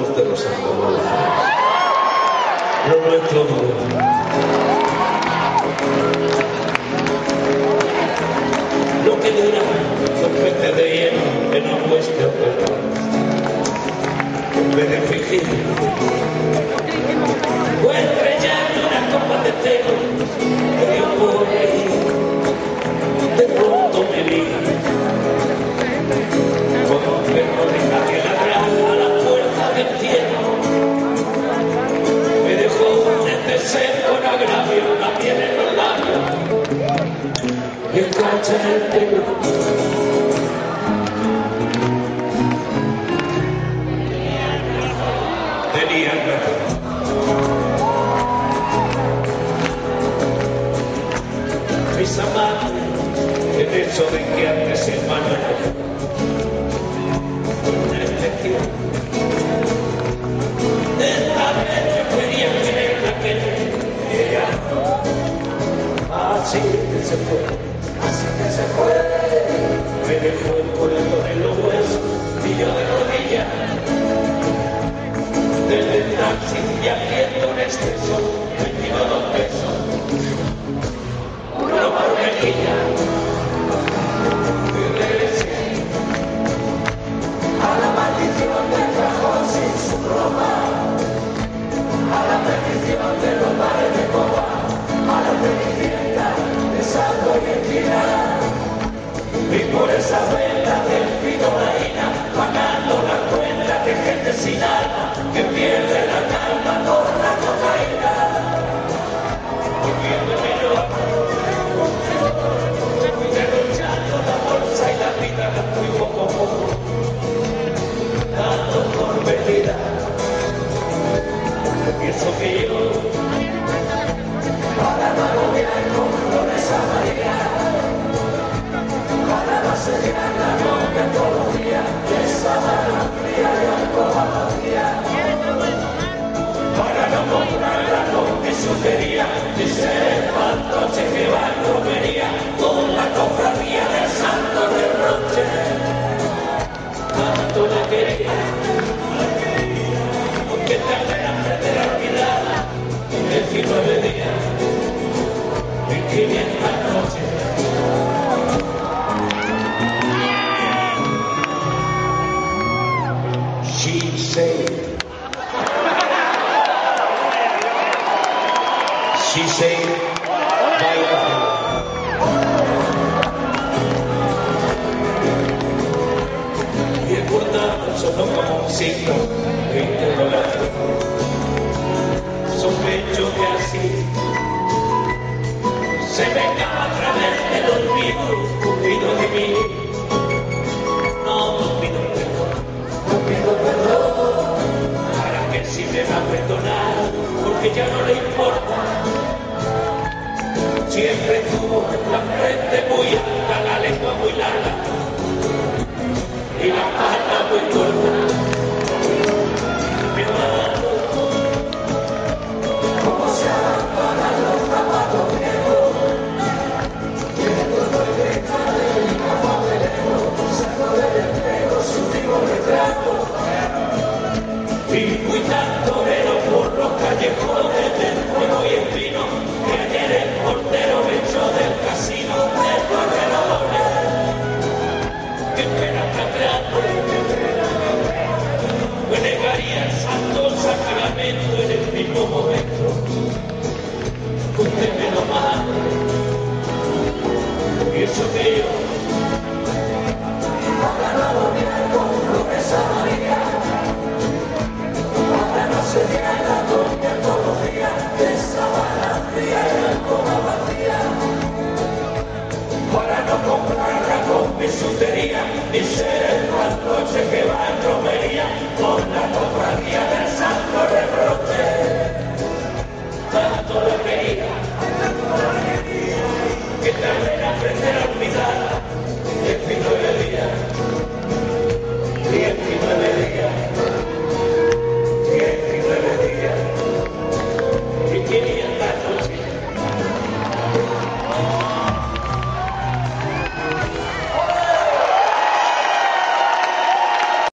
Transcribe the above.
voz de los andaluces. Es nuestro dolor. Lo que dura sorprende de hielo en la vuestra verdad. En vez de fingir, o estrellar una copa de telo que dio por ahí. De pronto me vi como que no deja que ladrara a la puerta del cielo. Me dejó desde ser con agravio la piel en los labios y escarcha en el pelo. Tenía razón. Mis amantes, el hecho de que antes se mandaron una especie de esta vez yo quería querer aquel que ella así que se fue, así que se fue. Me dejó el corazón en los huesos y yo de rodillas desde el taxi y haciendo un exceso 22 pesos uno por mejilla. Sin alma, que pierde la calma por la cocaína. Volviéndome yo, derrochando la bolsa y la vida la fui poco a poco, dando por perdida. Y eso que yo, para manubear con flores amarillas, para no sellar la noche todos los días, y esa mala fría de alcohol. Sugería, y ser fantoche que va a romería con la cofradía del santo reproche. Tanto la quería, porque tarde en aprender a olvidarla, 19 días, 1500 noches. She said. She said, bye bye. Y el cortado sonó como un signo de interrogación. Sospecho que así se me acaba a través del olvido, cupido de mí. No, no pido perdón. Para que si me va a perdonar, porque ya no le importa. Siempre tuvo la frente muy alta, la lengua muy larga y la pata muy corta. Mi hermano, como se abandonan los zapatos viejos, todo el cristal de mi papá de lejos, saco del espejo su último retrato, circuitan torero por los callejones del fuego y el vino. Portero me echó del casino de Torrelodones. Que pena tan grande. Me negaría el santo sacramento en el mismo momento.